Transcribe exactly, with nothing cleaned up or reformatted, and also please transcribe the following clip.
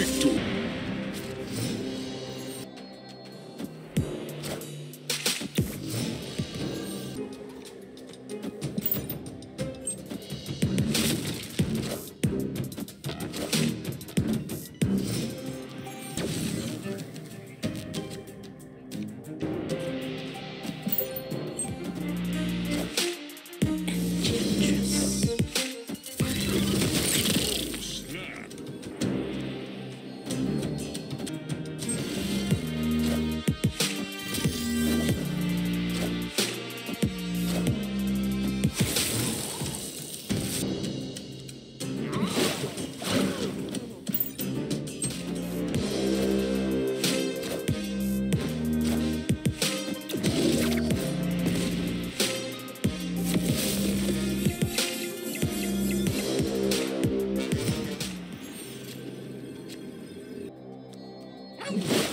victor. You